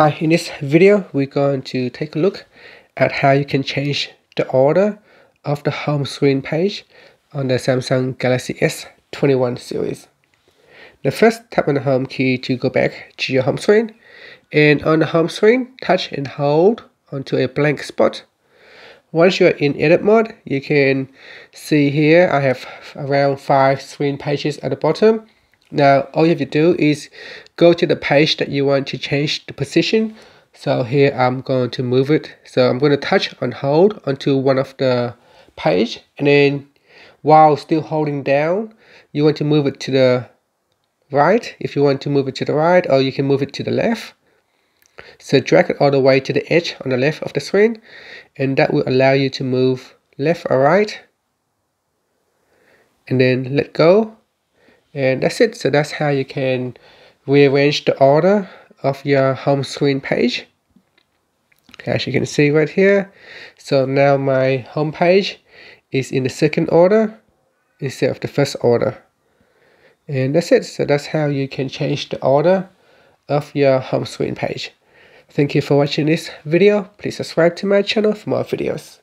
Hi, in this video we're going to take a look at how you can change the order of the home screen page on the Samsung Galaxy S21 series. Now first, tap on the home key to go back to your home screen, and on the home screen touch and hold onto a blank spot. Once you're in edit mode, you can see here I have around 5 screen pages at the bottom. Now all you have to do is go to the page that you want to change the position. So here I'm going to move it. So I'm going to touch and hold onto one of the page, and then while still holding down, you want to move it to the right. If you want to move it to the right, or you can move it to the left. So drag it all the way to the edge on the left of the screen, and that will allow you to move left or right. And then let go. And that's it. So that's how you can rearrange the order of your home screen page. Okay, as you can see right here. So now my home page is in the second order instead of the first order. And that's it. So that's how you can change the order of your home screen page. Thank you for watching this video. Please subscribe to my channel for more videos.